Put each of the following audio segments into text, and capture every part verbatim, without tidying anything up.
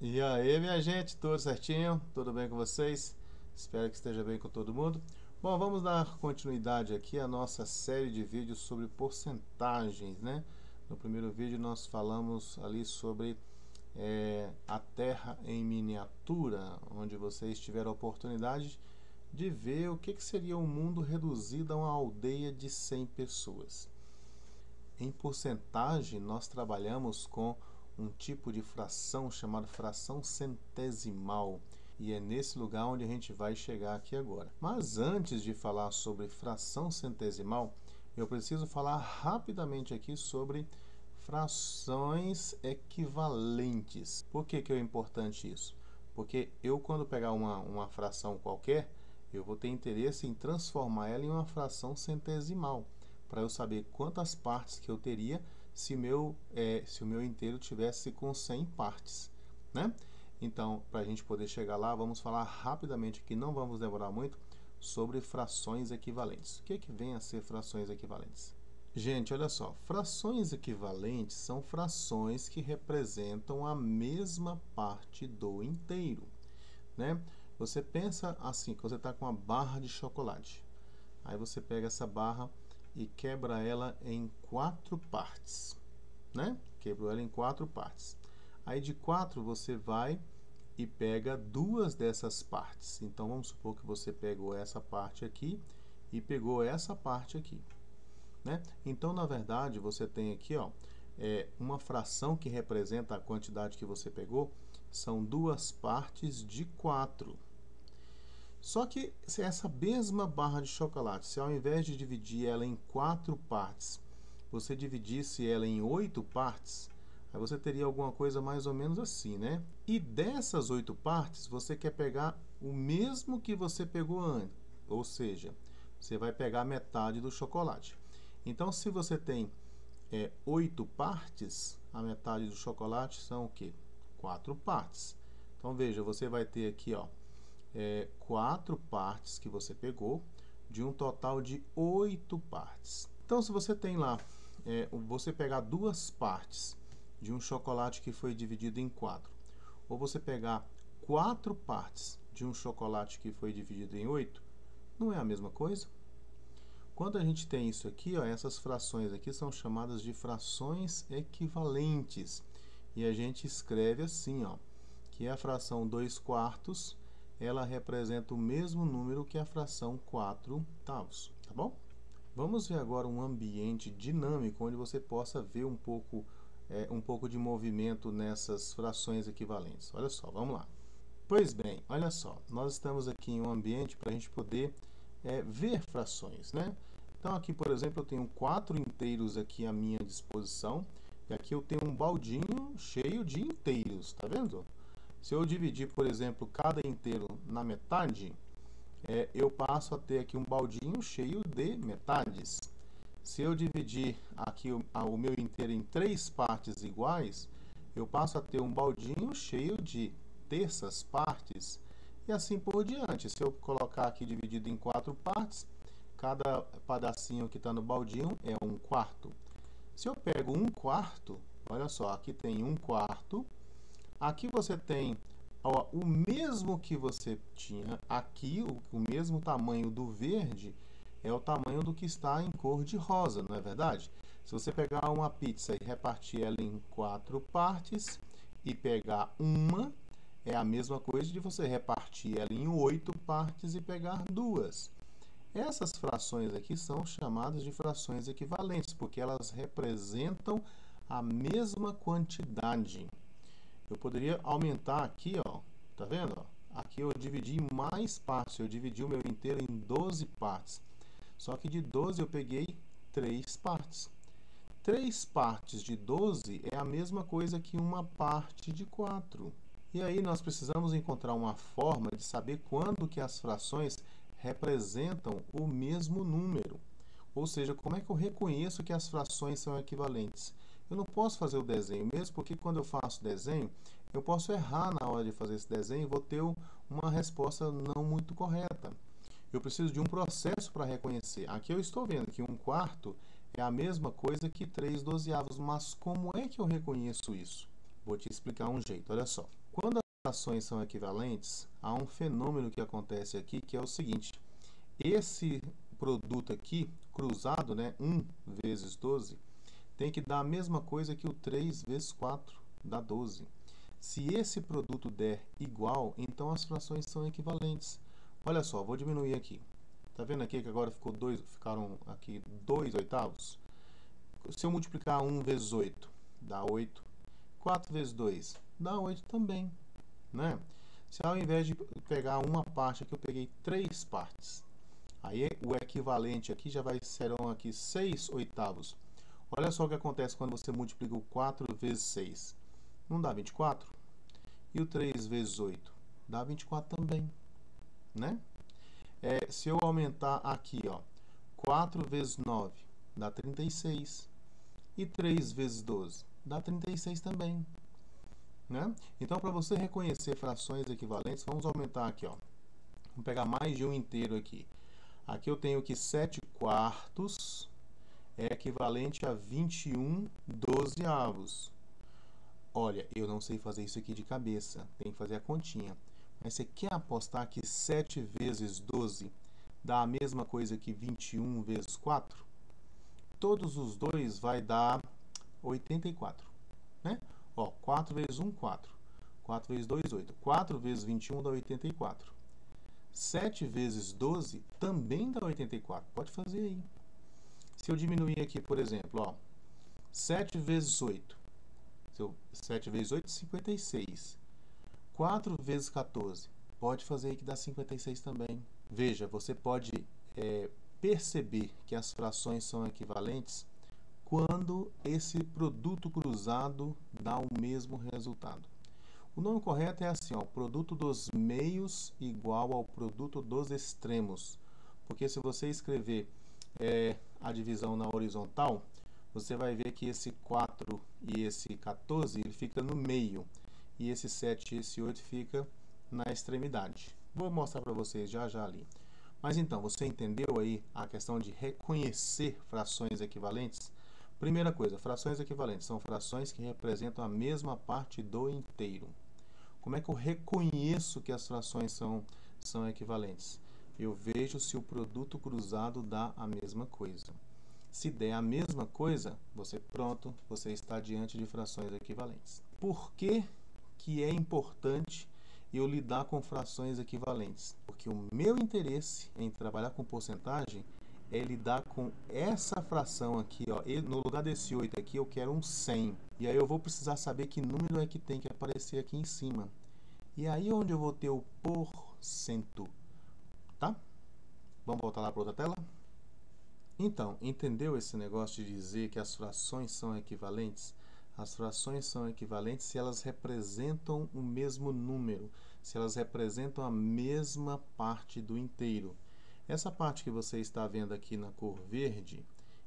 E aí, minha gente, tudo certinho? Tudo bem com vocês? Espero que esteja bem com todo mundo. Bom, vamos dar continuidade aqui à nossa série de vídeos sobre porcentagens, né? No primeiro vídeo nós falamos ali sobre é, a Terra em miniatura, onde vocês tiveram a oportunidade de ver o que, que seria um mundo reduzido a uma aldeia de cem pessoas. Em porcentagem, nós trabalhamos com um tipo de fração chamado fração centesimal, e é nesse lugar onde a gente vai chegar aqui agora. Mas antes de falar sobre fração centesimal, eu preciso falar rapidamente aqui sobre frações equivalentes. Por que que é importante isso? Porque eu, quando pegar uma, uma fração qualquer, eu vou ter interesse em transformar ela em uma fração centesimal, para eu saber quantas partes que eu teria se, meu, é, se o meu inteiro tivesse com cem partes, né? Então, para a gente poder chegar lá, vamos falar rapidamente aqui, não vamos demorar muito, sobre frações equivalentes. O que é que vem a ser frações equivalentes? Gente, olha só, frações equivalentes são frações que representam a mesma parte do inteiro, né? Você pensa assim, que você está com uma barra de chocolate, aí você pega essa barra e quebra ela em quatro partes, né? Quebrou ela em quatro partes. Aí de quatro você vai e pega duas dessas partes. Então vamos supor que você pegou essa parte aqui e pegou essa parte aqui, né? Então na verdade você tem aqui, ó, é uma fração que representa a quantidade que você pegou, são duas partes de quatro. Só que se essa mesma barra de chocolate, se ao invés de dividir ela em quatro partes, você dividisse ela em oito partes, aí você teria alguma coisa mais ou menos assim, né? E dessas oito partes, você quer pegar o mesmo que você pegou antes, ou seja, você vai pegar metade do chocolate. Então, se você tem é, oito partes, a metade do chocolate são o quê? Quatro partes. Então, veja, você vai ter aqui, ó, É, quatro partes que você pegou, de um total de oito partes. Então, se você tem lá, é, você pegar duas partes de um chocolate que foi dividido em quatro, ou você pegar quatro partes de um chocolate que foi dividido em oito, não é a mesma coisa? Quando a gente tem isso aqui, ó, essas frações aqui são chamadas de frações equivalentes. E a gente escreve assim, ó, que é a fração dois quartos, ela representa o mesmo número que a fração quatro oitavos, tá bom? Vamos ver agora um ambiente dinâmico onde você possa ver um pouco, é, um pouco de movimento nessas frações equivalentes. Olha só, vamos lá. Pois bem, olha só, nós estamos aqui em um ambiente para a gente poder é, ver frações, né? Então aqui, por exemplo, eu tenho quatro inteiros aqui à minha disposição, e aqui eu tenho um baldinho cheio de inteiros, tá vendo? Se eu dividir, por exemplo, cada inteiro na metade, é, eu passo a ter aqui um baldinho cheio de metades. Se eu dividir aqui o, a, o meu inteiro em três partes iguais, eu passo a ter um baldinho cheio de terças partes, e assim por diante. Se eu colocar aqui dividido em quatro partes, cada pedacinho que está no baldinho é um quarto. Se eu pego um quarto, olha só, aqui tem um quarto, aqui você tem, ó, o mesmo que você tinha aqui, o, o mesmo tamanho do verde é o tamanho do que está em cor de rosa, não é verdade? Se você pegar uma pizza e repartir ela em quatro partes e pegar uma, é a mesma coisa de você repartir ela em oito partes e pegar duas. Essas frações aqui são chamadas de frações equivalentes, porque elas representam a mesma quantidade. Eu poderia aumentar aqui, ó, tá vendo? Ó? Aqui eu dividi mais partes, eu dividi o meu inteiro em doze partes. Só que de doze eu peguei três partes. três partes de doze é a mesma coisa que uma parte de quatro. E aí nós precisamos encontrar uma forma de saber quando que as frações representam o mesmo número. Ou seja, como é que eu reconheço que as frações são equivalentes? Eu não posso fazer o desenho mesmo, porque quando eu faço desenho, eu posso errar na hora de fazer esse desenho e vou ter uma resposta não muito correta. Eu preciso de um processo para reconhecer. Aqui eu estou vendo que um quarto é a mesma coisa que três dozeavos, mas como é que eu reconheço isso? Vou te explicar um jeito, olha só. Quando as ações são equivalentes, há um fenômeno que acontece aqui, que é o seguinte. Esse produto aqui, cruzado, né, um vezes doze, tem que dar a mesma coisa que o três vezes quatro, dá doze. Se esse produto der igual, então as frações são equivalentes. Olha só, vou diminuir aqui. Tá vendo aqui que agora ficou dois, ficaram aqui dois oitavos? Se eu multiplicar um vezes oito, dá oito. quatro vezes dois, dá oito também, né? Se ao invés de pegar uma parte aqui, eu peguei três partes. Aí o equivalente aqui já vai, serão aqui seis oitavos. Olha só o que acontece quando você multiplica o quatro vezes seis. Não dá vinte e quatro? E o três vezes oito? Dá vinte e quatro também, né? É, se eu aumentar aqui, ó, quatro vezes nove dá trinta e seis. E três vezes doze dá trinta e seis também, né? Então, para você reconhecer frações equivalentes, vamos aumentar aqui, ó. Vamos pegar mais de um inteiro aqui. Aqui eu tenho que sete quartos é equivalente a vinte e um dozeavos. Olha, eu não sei fazer isso aqui de cabeça, tem que fazer a continha. Mas você quer apostar que sete vezes doze dá a mesma coisa que vinte e um vezes quatro? Todos os dois vai dar oitenta e quatro, né? Ó, quatro vezes um, quatro. quatro vezes dois, oito. quatro vezes vinte e um dá oitenta e quatro. sete vezes doze também dá oitenta e quatro. Pode fazer aí. Se eu diminuir aqui, por exemplo, ó, sete vezes oito. sete vezes oito, cinquenta e seis. quatro vezes quatorze. Pode fazer aí que dá cinquenta e seis também. Veja, você pode é, perceber que as frações são equivalentes quando esse produto cruzado dá o mesmo resultado. O nome correto é assim, ó, produto dos meios igual ao produto dos extremos. Porque se você escrever é, a divisão na horizontal, você vai ver que esse quatro e esse quatorze ele fica no meio. E esse sete e esse oito fica na extremidade. Vou mostrar para vocês já já ali. Mas então, você entendeu aí a questão de reconhecer frações equivalentes? Primeira coisa, frações equivalentes são frações que representam a mesma parte do inteiro. Como é que eu reconheço que as frações são, são equivalentes? Eu vejo se o produto cruzado dá a mesma coisa. Se der a mesma coisa, você pronto, você está diante de frações equivalentes. Por que que é importante eu lidar com frações equivalentes? Porque o meu interesse em trabalhar com porcentagem é lidar com essa fração aqui, ó. No lugar desse oito aqui, eu quero um cem. E aí eu vou precisar saber que número é que tem que aparecer aqui em cima. E aí onde eu vou ter o porcento, tá? Vamos voltar lá para outra tela? Então, entendeu esse negócio de dizer que as frações são equivalentes? As frações são equivalentes se elas representam o mesmo número, se elas representam a mesma parte do inteiro. Essa parte que você está vendo aqui na cor verde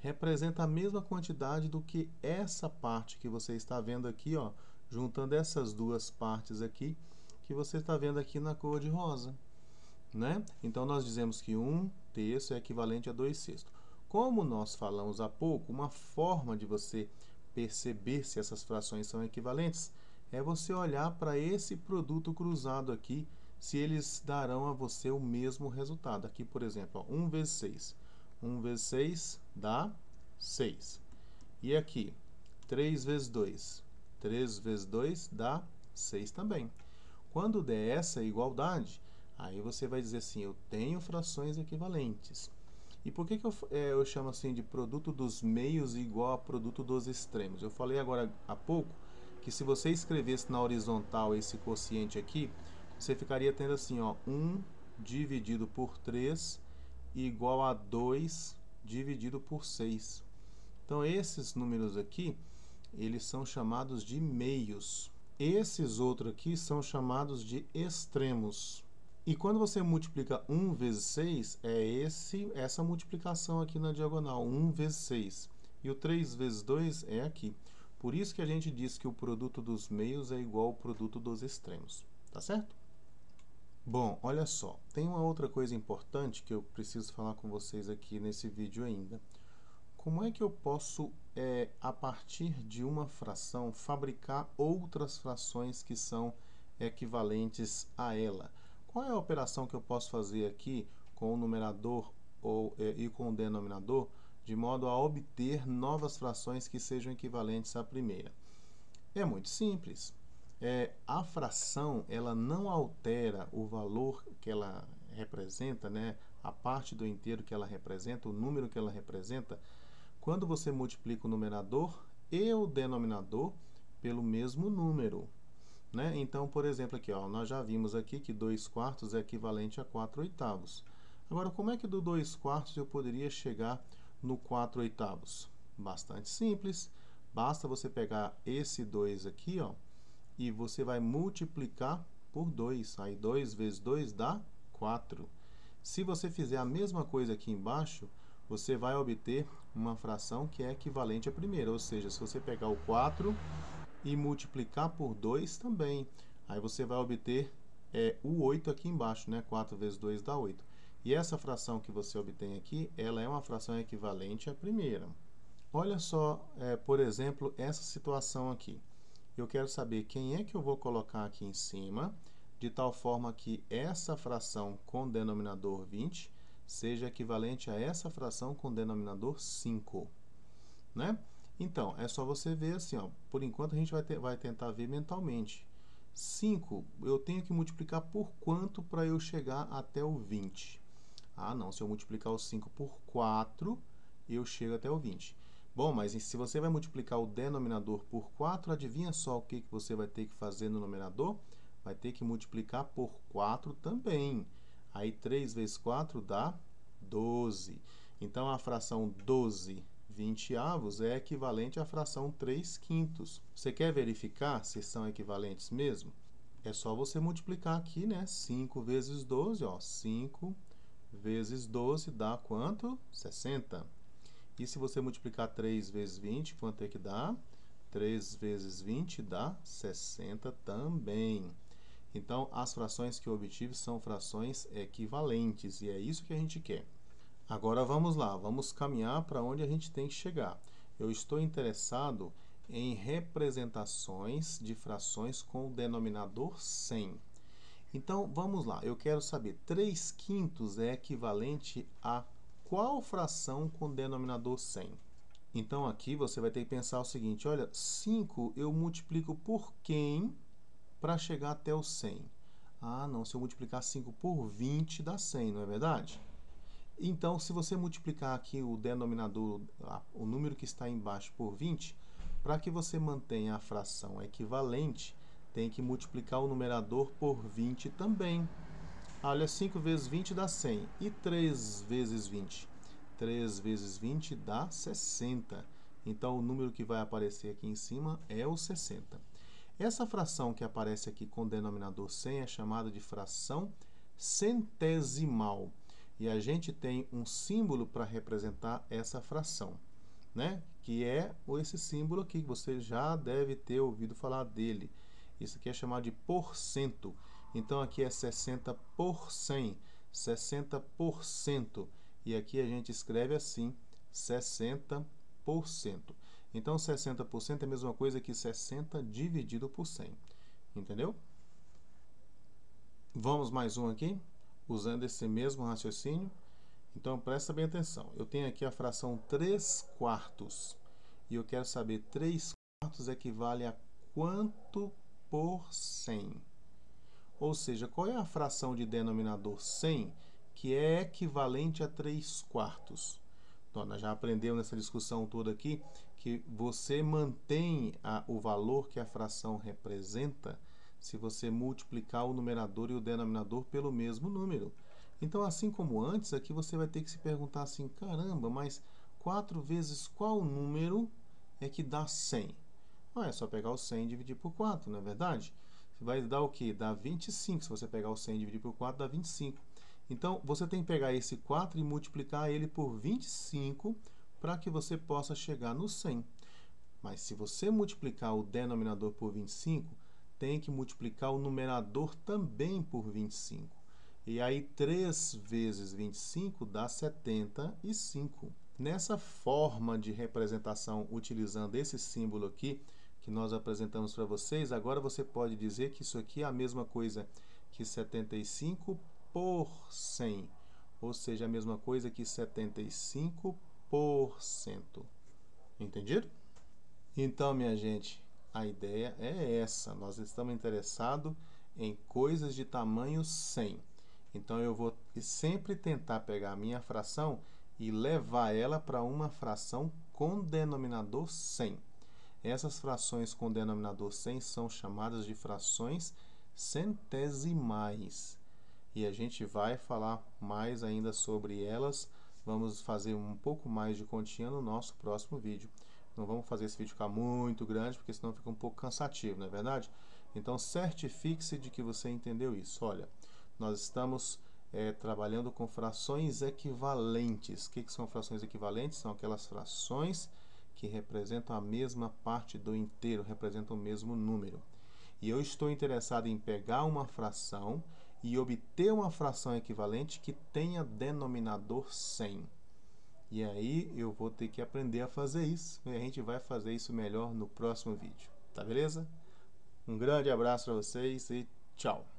representa a mesma quantidade do que essa parte que você está vendo aqui, ó, juntando essas duas partes aqui que você está vendo aqui na cor de rosa, né? Então, nós dizemos que um terço é equivalente a dois sextos. Como nós falamos há pouco, uma forma de você perceber se essas frações são equivalentes é você olhar para esse produto cruzado aqui, se eles darão a você o mesmo resultado. Aqui, por exemplo, ó, um vezes seis. um vezes seis dá seis. E aqui, três vezes dois. três vezes dois dá seis também. Quando der essa igualdade, aí você vai dizer assim, eu tenho frações equivalentes. E por que, que eu, é, eu chamo assim de produto dos meios igual a produto dos extremos? Eu falei agora há pouco que se você escrevesse na horizontal esse quociente aqui, você ficaria tendo assim, ó, um dividido por três igual a dois dividido por seis. Então, esses números aqui, eles são chamados de meios. Esses outros aqui são chamados de extremos. E quando você multiplica um vezes seis, é esse, essa multiplicação aqui na diagonal, um vezes seis. E o três vezes dois é aqui. Por isso que a gente diz que o produto dos meios é igual ao produto dos extremos. Tá certo? Bom, olha só. Tem uma outra coisa importante que eu preciso falar com vocês aqui nesse vídeo ainda. Como é que eu posso, é, a partir de uma fração, fabricar outras frações que são equivalentes a ela? Qual é a operação que eu posso fazer aqui com o numerador ou, é, e com o denominador, de modo a obter novas frações que sejam equivalentes à primeira? É muito simples. É, a fração ela não altera o valor que ela representa, né? A parte do inteiro que ela representa, o número que ela representa, quando você multiplica o numerador e o denominador pelo mesmo número, né? Então, por exemplo, aqui, ó, nós já vimos aqui que dois quartos é equivalente a quatro oitavos. Agora, como é que do dois quartos eu poderia chegar no quatro oitavos? Bastante simples. Basta você pegar esse dois aqui, ó, e você vai multiplicar por dois. Aí dois vezes dois dá quatro. Se você fizer a mesma coisa aqui embaixo, você vai obter uma fração que é equivalente à primeira. Ou seja, se você pegar o quatro e multiplicar por dois também, aí você vai obter é, o oito aqui embaixo, né? quatro vezes dois dá oito. E essa fração que você obtém aqui, ela é uma fração equivalente à primeira. Olha só, é, por exemplo, essa situação aqui. Eu quero saber quem é que eu vou colocar aqui em cima, de tal forma que essa fração com denominador vinte seja equivalente a essa fração com denominador cinco, né? Então, é só você ver assim, ó, por enquanto a gente vai, ter, vai tentar ver mentalmente. cinco, eu tenho que multiplicar por quanto para eu chegar até o vinte? Ah, não, se eu multiplicar o cinco por quatro, eu chego até o vinte. Bom, mas se você vai multiplicar o denominador por quatro, adivinha só o que que você vai ter que fazer no numerador? Vai ter que multiplicar por quatro também. Aí três vezes quatro dá doze. Então, a fração doze vinte avos é equivalente à fração três quintos. Você quer verificar se são equivalentes mesmo? É só você multiplicar aqui, né? cinco vezes doze, ó, cinco vezes doze dá quanto? sessenta. E se você multiplicar três vezes vinte, quanto é que dá? três vezes vinte dá sessenta também. Então, as frações que eu obtive são frações equivalentes, e é isso que a gente quer. Agora vamos lá, vamos caminhar para onde a gente tem que chegar. Eu estou interessado em representações de frações com o denominador cem. Então, vamos lá, eu quero saber, três quintos é equivalente a qual fração com denominador cem? Então, aqui você vai ter que pensar o seguinte, olha, cinco eu multiplico por quem para chegar até o cem? Ah, não, se eu multiplicar cinco por vinte dá cem, não é verdade? Então, se você multiplicar aqui o denominador, o número que está embaixo, por vinte, para que você mantenha a fração equivalente, tem que multiplicar o numerador por vinte também. Olha, cinco vezes vinte dá cem. E três vezes vinte? três vezes vinte dá sessenta. Então, o número que vai aparecer aqui em cima é o sessenta. Essa fração que aparece aqui com o denominador cem é chamada de fração centesimal. E a gente tem um símbolo para representar essa fração, né? Que é esse símbolo aqui, que você já deve ter ouvido falar dele. Isso aqui é chamado de porcento. Então, aqui é sessenta por cem, sessenta por cento. E aqui a gente escreve assim, sessenta por cento. Então, sessenta por cento é a mesma coisa que sessenta dividido por cem. Entendeu? Vamos mais um aqui, usando esse mesmo raciocínio. Então, presta bem atenção. Eu tenho aqui a fração três quartos. E eu quero saber, três quartos equivale a quanto por cem? Ou seja, qual é a fração de denominador cem que é equivalente a três quartos? Então, nós já aprendemos nessa discussão toda aqui que você mantém a, o valor que a fração representa se você multiplicar o numerador e o denominador pelo mesmo número. Então, assim como antes, aqui você vai ter que se perguntar assim, caramba, mas quatro vezes qual número é que dá cem? Ah, é só pegar o cem e dividir por quatro, não é verdade? Vai dar o que? Dá vinte e cinco. Se você pegar o cem e dividir por quatro, dá vinte e cinco. Então, você tem que pegar esse quatro e multiplicar ele por vinte e cinco para que você possa chegar no cem. Mas se você multiplicar o denominador por vinte e cinco, tem que multiplicar o numerador também por vinte e cinco. E aí, três vezes vinte e cinco dá setenta e cinco. Nessa forma de representação, utilizando esse símbolo aqui, que nós apresentamos para vocês, agora você pode dizer que isso aqui é a mesma coisa que setenta e cinco por cento, ou seja, a mesma coisa que setenta e cinco por cento. Entendido? Então, minha gente, a ideia é essa. Nós estamos interessados em coisas de tamanho cem. Então, eu vou sempre tentar pegar a minha fração e levar ela para uma fração com denominador cem. Essas frações com denominador cem são chamadas de frações centesimais. E a gente vai falar mais ainda sobre elas. Vamos fazer um pouco mais de continha no nosso próximo vídeo. Não vamos fazer esse vídeo ficar muito grande, porque senão fica um pouco cansativo, não é verdade? Então, certifique-se de que você entendeu isso. Olha, nós estamos é, trabalhando com frações equivalentes. O que, que são frações equivalentes? São aquelas frações que representam a mesma parte do inteiro, representam o mesmo número. E eu estou interessado em pegar uma fração e obter uma fração equivalente que tenha denominador cem. E aí eu vou ter que aprender a fazer isso. E a gente vai fazer isso melhor no próximo vídeo. Tá beleza? Um grande abraço para vocês e tchau!